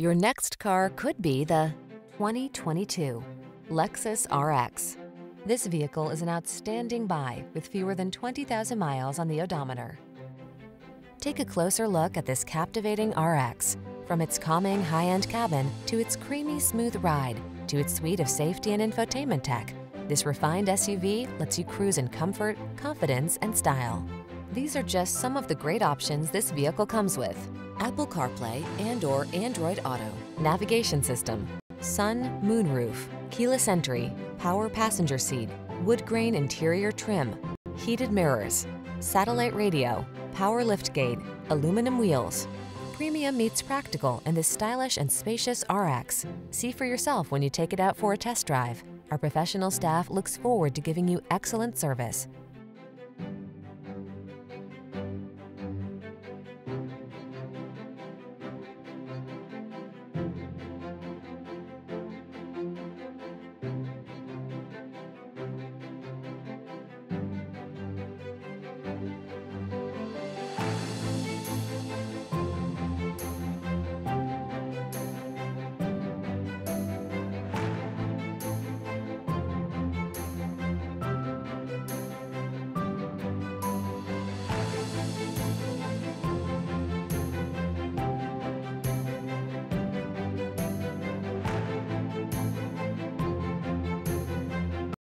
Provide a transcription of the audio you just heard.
Your next car could be the 2022 Lexus RX. This vehicle is an outstanding buy with fewer than 20,000 miles on the odometer. Take a closer look at this captivating RX. From its calming high-end cabin to its creamy smooth ride to its suite of safety and infotainment tech, this refined SUV lets you cruise in comfort, confidence, and style. These are just some of the great options this vehicle comes with: Apple CarPlay and/or Android Auto, navigation system, sun, moonroof, keyless entry, power passenger seat, wood grain interior trim, heated mirrors, satellite radio, power liftgate, aluminum wheels. Premium meets practical in this stylish and spacious RX. See for yourself when you take it out for a test drive. Our professional staff looks forward to giving you excellent service.